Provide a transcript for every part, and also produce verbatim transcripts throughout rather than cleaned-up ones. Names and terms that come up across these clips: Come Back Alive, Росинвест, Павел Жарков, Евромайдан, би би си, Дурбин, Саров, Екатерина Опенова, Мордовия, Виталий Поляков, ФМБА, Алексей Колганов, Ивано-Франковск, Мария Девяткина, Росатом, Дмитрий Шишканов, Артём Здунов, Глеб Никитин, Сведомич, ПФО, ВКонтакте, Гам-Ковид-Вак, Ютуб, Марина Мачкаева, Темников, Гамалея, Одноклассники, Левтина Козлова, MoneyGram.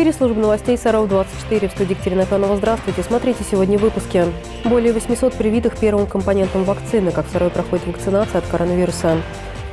эфире служба новостей Саров двадцать четыре. В студии Катерина Пенова. Здравствуйте. Смотрите сегодня в выпуске. Более восьмисот привитых первым компонентом вакцины. Как в Сарове проходит вакцинация от коронавируса.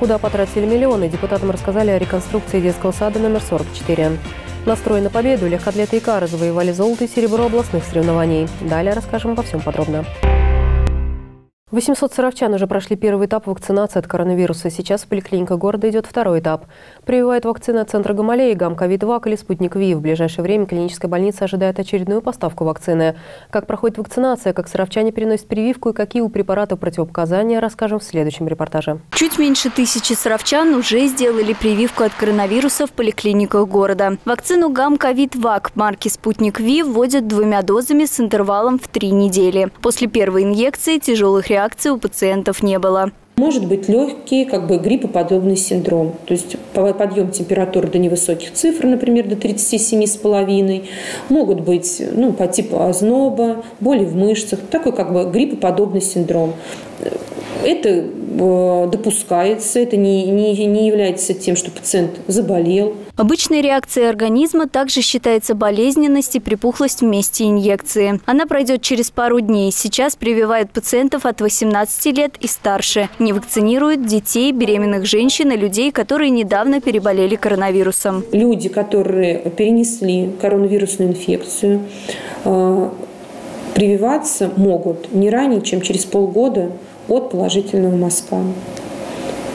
Куда потратили миллионы? Депутатам рассказали о реконструкции детского сада номер сорок четыре. Настрой на победу. Легкоатлеты Икара завоевали золото и серебро областных соревнований. Далее расскажем обо всем подробно. восемьсот саровчан уже прошли первый этап вакцинации от коронавируса. Сейчас в поликлиниках города идет второй этап. Прививают вакцины от центра Гамалеи, Гам-Ковид-Вак или Спутник V. В ближайшее время клиническая больница ожидает очередную поставку вакцины. Как проходит вакцинация, как саровчане переносят прививку и какие у препаратов противопоказания, расскажем в следующем репортаже. Чуть меньше тысячи саровчан уже сделали прививку от коронавируса в поликлиниках города. Вакцину Гам-Ковид-Вак марки Спутник V вводят двумя дозами с интервалом в три недели. После первой инъекции тяжелых реакций реакции у пациентов не было. Может быть легкий, как бы гриппоподобный синдром. То есть подъем температуры до невысоких цифр, например, до тридцати семи с половиной. Могут быть ну, по типу озноба, боли в мышцах. Такой как бы гриппоподобный синдром. Это допускается, это не, не, не является тем, что пациент заболел. Обычной реакцией организма также считается болезненность и припухлость в месте инъекции. Она пройдет через пару дней. Сейчас прививают пациентов от восемнадцати лет и старше. Не вакцинируют детей, беременных женщин и людей, которые недавно переболели коронавирусом. Люди, которые перенесли коронавирусную инфекцию, прививаться могут не ранее, чем через полгода от положительного мазка.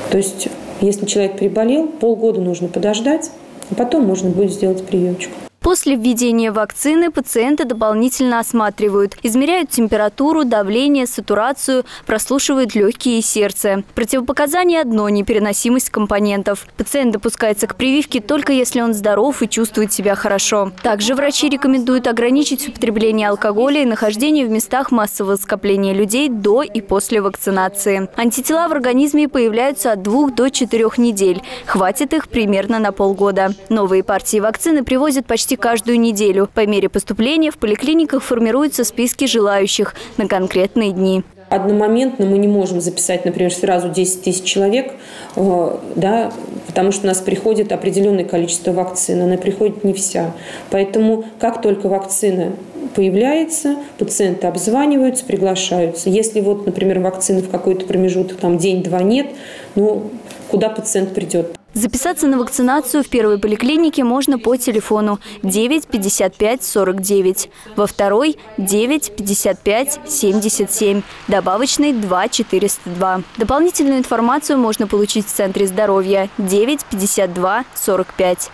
То есть, если человек переболел, полгода нужно подождать, а потом можно будет сделать прививочку. После введения вакцины пациенты дополнительно осматривают, измеряют температуру, давление, сатурацию, прослушивают легкие и сердце. Противопоказание одно – непереносимость компонентов. Пациент допускается к прививке только если он здоров и чувствует себя хорошо. Также врачи рекомендуют ограничить употребление алкоголя и нахождение в местах массового скопления людей до и после вакцинации. Антитела в организме появляются от двух до четырех недель. Хватит их примерно на полгода. Новые партии вакцины привозят почти каждую неделю. По мере поступления в поликлиниках формируются списки желающих на конкретные дни. Одномоментно мы не можем записать, например, сразу десять тысяч человек, да, потому что у нас приходит определенное количество вакцин, она приходит не вся. Поэтому как только вакцина появляется, пациенты обзваниваются, приглашаются. Если вот, например, вакцины в какой-то промежуток, там день-два нет, ну, куда пациент придет? Записаться на вакцинацию в первой поликлинике можно по телефону девять пятьдесят пять сорок девять, во второй девять пятьдесят пять семьдесят семь, добавочный два четыреста два. Дополнительную информацию можно получить в Центре здоровья девять пятьдесят два сорок пять.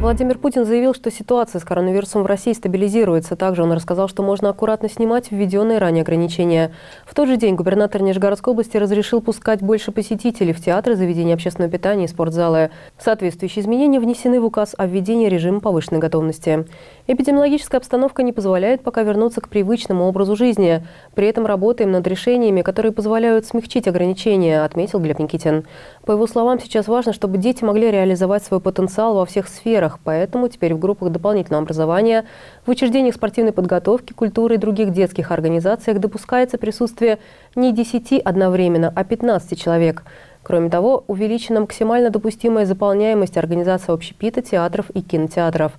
Владимир Путин заявил, что ситуация с коронавирусом в России стабилизируется. Также он рассказал, что можно аккуратно снимать введенные ранее ограничения. В тот же день губернатор Нижегородской области разрешил пускать больше посетителей в театры, заведения общественного питания и спортзалы. Соответствующие изменения внесены в указ о введении режима повышенной готовности. Эпидемиологическая обстановка не позволяет пока вернуться к привычному образу жизни. При этом работаем над решениями, которые позволяют смягчить ограничения, отметил Глеб Никитин. По его словам, сейчас важно, чтобы дети могли реализовать свой потенциал во всех сферах. Поэтому теперь в группах дополнительного образования, в учреждениях спортивной подготовки, культуры и других детских организациях допускается присутствие не десяти одновременно, а пятнадцати человек. Кроме того, увеличена максимально допустимая заполняемость организации общепита, театров и кинотеатров.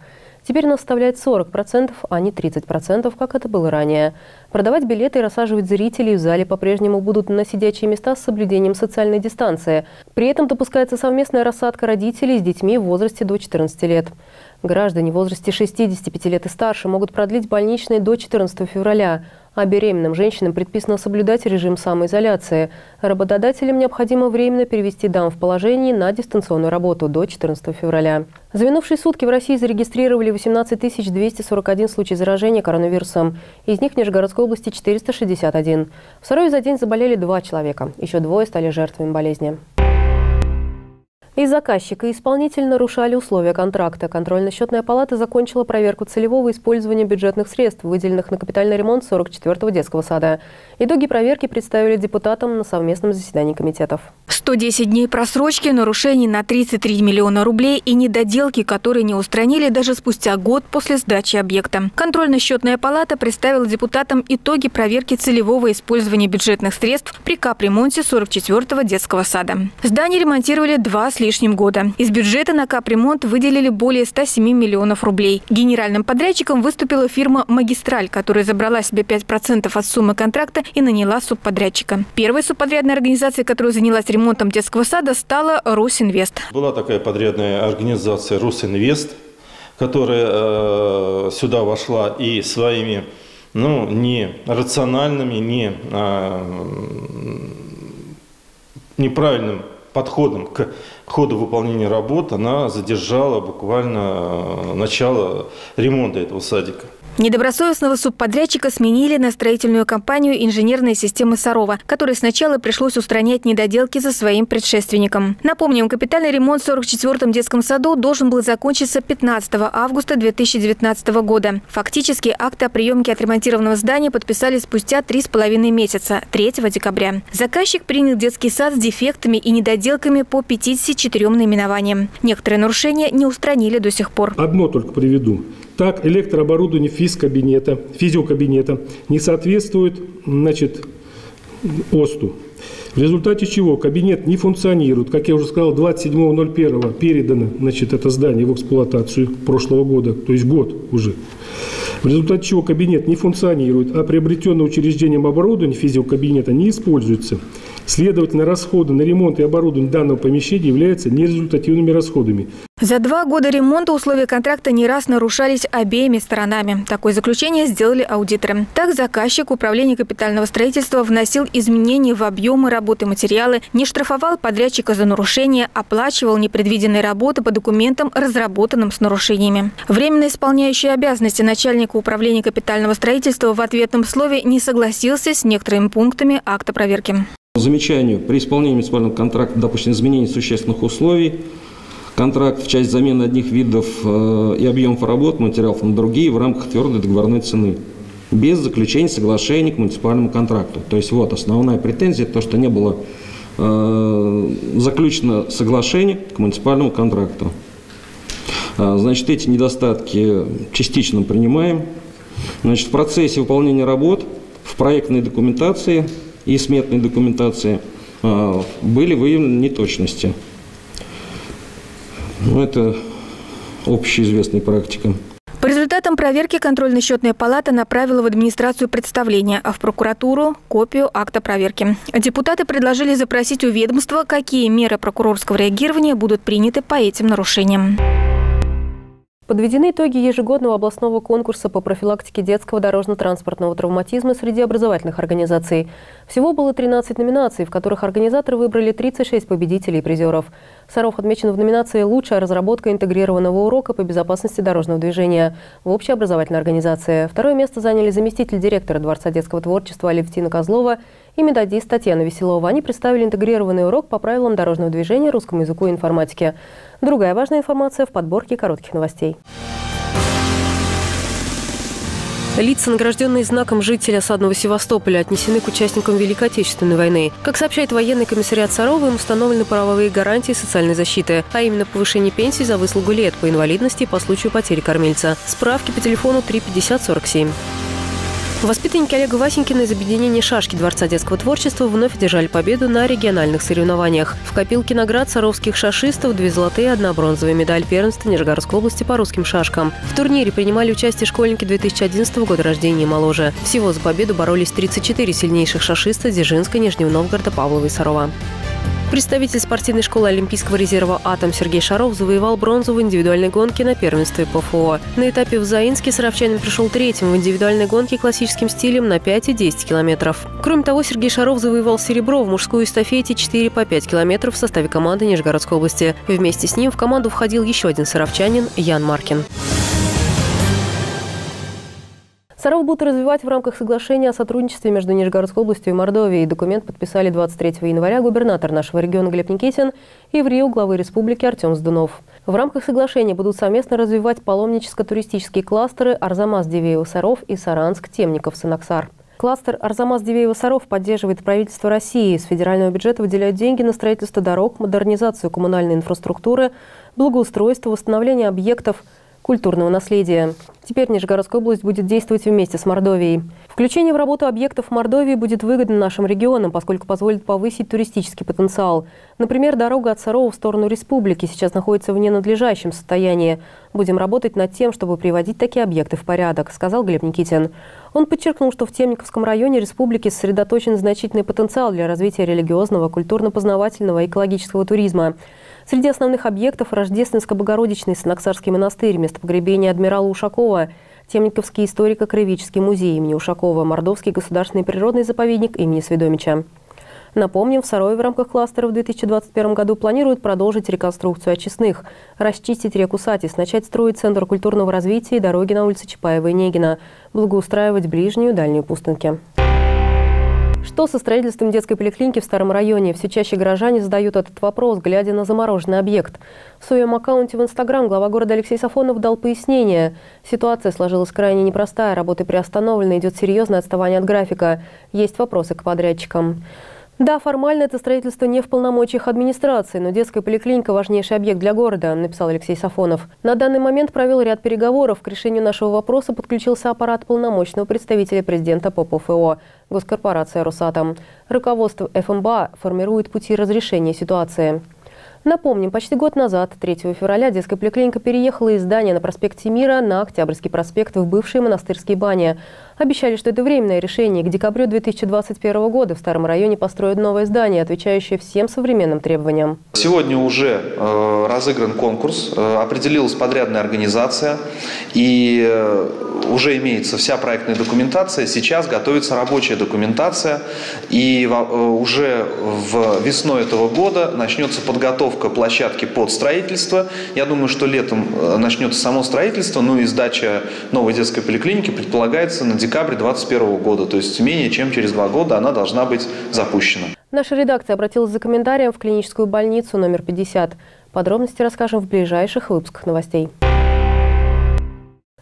Теперь она составляет сорок процентов, а не тридцать процентов, как это было ранее. Продавать билеты и рассаживать зрителей в зале по-прежнему будут на сидячие места с соблюдением социальной дистанции. При этом допускается совместная рассадка родителей с детьми в возрасте до четырнадцати лет. Граждане в возрасте шестидесяти пяти лет и старше могут продлить больничные до четырнадцатого февраля. А беременным женщинам предписано соблюдать режим самоизоляции. Работодателям необходимо временно перевести дам в положение на дистанционную работу до четырнадцатого февраля. За минувшие сутки в России зарегистрировали восемнадцать тысяч двести сорок один случай заражения коронавирусом. Из них в Нижегородской области четыреста шестьдесят один. В Сарове за день заболели два человека. Еще двое стали жертвами болезни. И заказчик, и исполнитель нарушали условия контракта. Контрольно-счетная палата закончила проверку целевого использования бюджетных средств, выделенных на капитальный ремонт сорок четвёртого детского сада. Итоги проверки представили депутатам на совместном заседании комитетов. сто десять дней просрочки, нарушений на тридцать три миллиона рублей и недоделки, которые не устранили даже спустя год после сдачи объекта. Контрольно-счетная палата представила депутатам итоги проверки целевого использования бюджетных средств при капремонте сорок четвёртого детского сада. Здание ремонтировали два следующих лишним года. Из бюджета на капремонт выделили более ста семи миллионов рублей. Генеральным подрядчиком выступила фирма «Магистраль», которая забрала себе пять процентов от суммы контракта и наняла субподрядчика. Первой субподрядной организацией, которая занялась ремонтом детского сада, стала «Росинвест». Была такая подрядная организация «Росинвест», которая э, сюда вошла и своими ну, не рациональными, не, э, неправильным подходом к ходу выполнения работ она задержала буквально начало ремонта этого садика. Недобросовестного субподрядчика сменили на строительную компанию инженерной системы Сарова, которой сначала пришлось устранять недоделки за своим предшественником. Напомним, капитальный ремонт в сорок четвёртом детском саду должен был закончиться пятнадцатого августа две тысячи девятнадцатого года. Фактически акты о приемке отремонтированного здания подписали спустя три с половиной месяца, третьего декабря. Заказчик принял детский сад с дефектами и недоделками по пятидесяти четырём наименованиям. Некоторые нарушения не устранили до сих пор. Одно только приведу. Так, электрооборудование физкабинета, физиокабинета не соответствует, значит, ОСТу. В результате чего кабинет не функционирует. Как я уже сказал, двадцать седьмого ноль первого передано, значит, это здание в эксплуатацию прошлого года, то есть год уже. В результате чего кабинет не функционирует, а приобретенное учреждением оборудование физиокабинета не используется. Следовательно, расходы на ремонт и оборудование данного помещения являются нерезультативными расходами. За два года ремонта условия контракта не раз нарушались обеими сторонами. Такое заключение сделали аудиторы. Так, заказчик управления капитального строительства вносил изменения в объемы работы материалы, не штрафовал подрядчика за нарушение, оплачивал непредвиденные работы по документам, разработанным с нарушениями. Временно исполняющий обязанности начальника управления капитального строительства в ответном слове не согласился с некоторыми пунктами акта проверки. Замечанию. При исполнении муниципального контракта допущено изменение существенных условий. Контракт в часть замены одних видов и объемов работ, материалов на другие в рамках твердой договорной цены. Без заключения соглашений к муниципальному контракту. То есть вот основная претензия, то что не было э, заключено соглашение к муниципальному контракту. Значит, эти недостатки частично принимаем. Значит, в процессе выполнения работ в проектной документации и сметной документации а, были выявлены неточности. Ну, это общеизвестная практика. По результатам проверки контрольно-счетная палата направила в администрацию представление, а в прокуратуру – копию акта проверки. Депутаты предложили запросить у ведомства, какие меры прокурорского реагирования будут приняты по этим нарушениям. Подведены итоги ежегодного областного конкурса по профилактике детского дорожно-транспортного травматизма среди образовательных организаций. Всего было тринадцать номинаций, в которых организаторы выбрали тридцать шесть победителей и призеров. Саров отмечен в номинации «Лучшая разработка интегрированного урока по безопасности дорожного движения» в общеобразовательной организации. Второе место заняли заместитель директора Дворца детского творчества Левтина Козлова и методист Татьяна Веселова. Они представили интегрированный урок по правилам дорожного движения, русскому языку и информатике. Другая важная информация в подборке коротких новостей. Лица, награжденные знаком жителя Садного Севастополя, отнесены к участникам Великой Отечественной войны. Как сообщает военный комиссариат Сарова, им установлены правовые гарантии социальной защиты, а именно повышение пенсии за выслугу лет по инвалидности и по случаю потери кормильца. Справки по телефону три пятьдесят сорок семь. Воспитанники Олега Васенькина из объединения «Шашки» Дворца детского творчества вновь одержали победу на региональных соревнованиях. В копилке наград саровских шашистов две золотые, одна бронзовая медаль первенства Нижегородской области по русским шашкам. В турнире принимали участие школьники две тысячи одиннадцатого года рождения и моложе. Всего за победу боролись тридцать четыре сильнейших шашиста Дзержинска, Нижнего Новгорода, Павлова и Сарова. Представитель спортивной школы Олимпийского резерва «Атом» Сергей Шаров завоевал бронзу в индивидуальной гонке на первенстве ПФО. На этапе в Заинске саровчанин пришел третьим в индивидуальной гонке классическим стилем на пять и десять километров. Кроме того, Сергей Шаров завоевал серебро в мужской эстафете четыре по пять километров в составе команды Нижегородской области. Вместе с ним в команду входил еще один саровчанин Ян Маркин. Саров будут развивать в рамках соглашения о сотрудничестве между Нижегородской областью и Мордовией. Документ подписали двадцать третьего января губернатор нашего региона Глеб Никитин и в Рио главы республики Артём Здунов. В рамках соглашения будут совместно развивать паломническо-туристические кластеры Арзамас-Дивеево-Саров и Саранск-Темников-Санаксар. Кластер Арзамас-Дивеево-Саров поддерживает правительство России. С федерального бюджета выделяют деньги на строительство дорог, модернизацию коммунальной инфраструктуры, благоустройство, восстановление объектов, культурного наследия. Теперь Нижегородская область будет действовать вместе с Мордовией. Включение в работу объектов Мордовии будет выгодно нашим регионам, поскольку позволит повысить туристический потенциал. Например, дорога от Сарова в сторону республики сейчас находится в ненадлежащем состоянии. Будем работать над тем, чтобы приводить такие объекты в порядок, сказал Глеб Никитин. Он подчеркнул, что в Темниковском районе республики сосредоточен значительный потенциал для развития религиозного, культурно-познавательного и экологического туризма. Среди основных объектов – Рождественско-Богородичный Санаксарский монастырь, место погребения адмирала Ушакова, Темниковский историко-краеведческий музей имени Ушакова, Мордовский государственный природный заповедник имени Сведомича. Напомним, в Сарове в рамках кластера в две тысячи двадцать первом году планируют продолжить реконструкцию очистных, расчистить реку Сатис, начать строить центр культурного развития и дороги на улице Чапаева и Негина, благоустраивать ближнюю и дальнюю пустынки. Что со строительством детской поликлиники в Старом районе? Все чаще горожане задают этот вопрос, глядя на замороженный объект. В своем аккаунте в Инстаграм глава города Алексей Сафонов дал пояснение. Ситуация сложилась крайне непростая, работы приостановлены, идет серьезное отставание от графика. Есть вопросы к подрядчикам. Да, формально это строительство не в полномочиях администрации, но детская поликлиника – важнейший объект для города, написал Алексей Сафонов. На данный момент провел ряд переговоров. К решению нашего вопроса подключился аппарат полномочного представителя президента по ПФО, госкорпорация «Росатом». Руководство ФМБА формирует пути разрешения ситуации. Напомним, почти год назад, третьего февраля, детская поликлиника переехала из здания на проспекте Мира на Октябрьский проспект в бывшие монастырские бани. Обещали, что это временное решение. К декабрю две тысячи двадцать первого года в Старом районе построят новое здание, отвечающее всем современным требованиям. Сегодня уже э, разыгран конкурс, э, определилась подрядная организация и э, уже имеется вся проектная документация. Сейчас готовится рабочая документация и э, уже в весной этого года начнется подготовка площадки под строительство. Я думаю, что летом э, начнется само строительство, ну и сдача новой детской поликлиники предполагается на декабрь. Декабрь две тысячи двадцать первого года, то есть менее чем через два года она должна быть запущена. Наша редакция обратилась за комментарием в клиническую больницу номер пятьдесят. Подробности расскажем в ближайших выпусках новостей.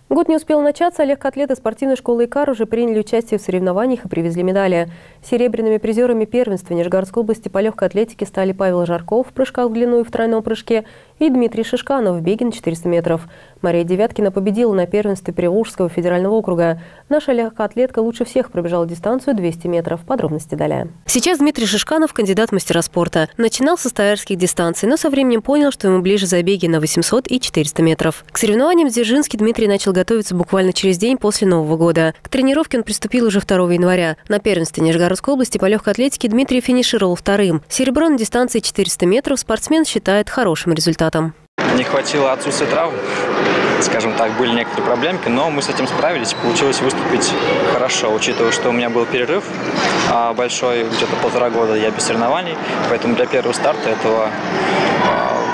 Год не успел начаться, а легкоатлеты спортивной школы «Икар» уже приняли участие в соревнованиях и привезли медали. Серебряными призерами первенства Нижегородской области по легкой атлетике стали Павел Жарков в прыжках в длину и в тройном прыжке и Дмитрий Шишканов в беге на четыреста метров. Мария Девяткина победила на первенстве Приволжского федерального округа. Наша легкоатлетка лучше всех пробежала дистанцию двести метров. Подробности далее. Сейчас Дмитрий Шишканов – кандидат в мастера спорта. Начинал со стоярских дистанций, но со временем понял, что ему ближе забеги на восемьсот и четыреста метров. К соревнованиям в Дзержинске Дмитрий начал готовиться буквально через день после Нового года. К тренировке он приступил уже второго января. На первенстве Нижегородской области по легкой атлетике Дмитрий финишировал вторым. Серебро на дистанции четыреста метров спортсмен считает хорошим результатом. Не хватило отсутствия травм, скажем так, были некоторые проблемки, но мы с этим справились, получилось выступить хорошо, учитывая, что у меня был перерыв большой, где-то полтора года я без соревнований, поэтому для первого старта этого,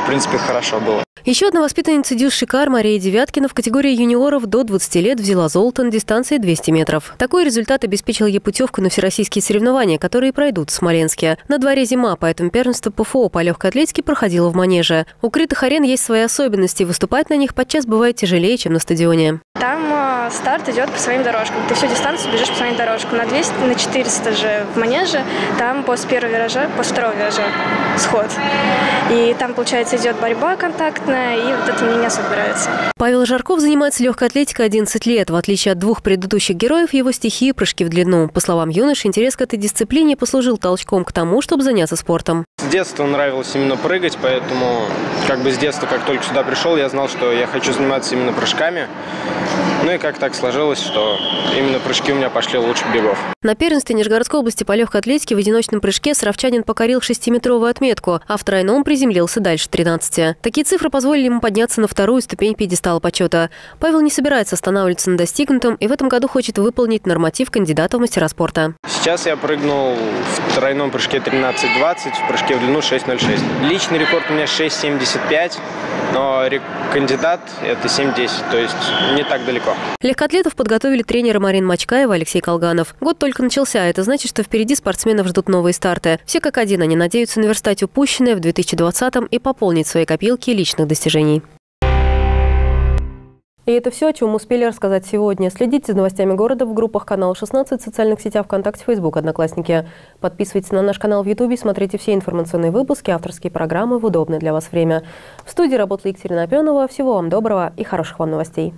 в принципе, хорошо было. Еще одна воспитанница дюс «Икар» Мария Девяткина в категории юниоров до двадцати лет взяла золото на дистанции двести метров. Такой результат обеспечил ей путевку на всероссийские соревнования, которые пройдут в Смоленске. На дворе зима, поэтому первенство ПФО по легкой атлетике проходило в манеже. У крытых арен есть свои особенности, выступать на них подчас бывает тяжелее, чем на стадионе. Там э, старт идет по своим дорожкам, ты всю дистанцию бежишь по своим дорожкам. На двести, на четыреста же в манеже, там после первого виража, после второго виража сход. И там, получается, идет борьба контактная. И вот это мне не особо нравится. Павел Жарков занимается легкой атлетикой одиннадцать лет. В отличие от двух предыдущих героев, его стихии – прыжки в длину. По словам юноши, интерес к этой дисциплине послужил толчком к тому, чтобы заняться спортом. С детства нравилось именно прыгать, поэтому как бы с детства, как только сюда пришел, я знал, что я хочу заниматься именно прыжками. Ну и как так сложилось, что именно прыжки у меня пошли лучше бегов. На первенстве Нижегородской области по легкой атлетике в одиночном прыжке саровчанин покорил шестиметровую отметку, а в тройном приземлился дальше тринадцати. Такие цифры позволили ему подняться на вторую ступень пьедестала почета. Павел не собирается останавливаться на достигнутом и в этом году хочет выполнить норматив кандидата в мастера спорта. Сейчас я прыгнул в тройном прыжке тринадцать двадцать, в прыжке в длину шесть ноль шесть. Личный рекорд у меня шесть семьдесят пять, но кандидат это семь десять, то есть не так далеко. Легкоатлетов подготовили тренеры Марина Мачкаева и Алексей Колганов. Год только начался, а это значит, что впереди спортсменов ждут новые старты. Все как один, они надеются наверстать упущенное в две тысячи двадцатом и пополнить свои копилки личных достижений. И это все, о чем мы успели рассказать сегодня. Следите за новостями города в группах канала шестнадцать, в социальных сетях ВКонтакте, Facebook, Одноклассники. Подписывайтесь на наш канал в Ютубе, смотрите все информационные выпуски, авторские программы в удобное для вас время. В студии работала Екатерина Опенова. Всего вам доброго и хороших вам новостей.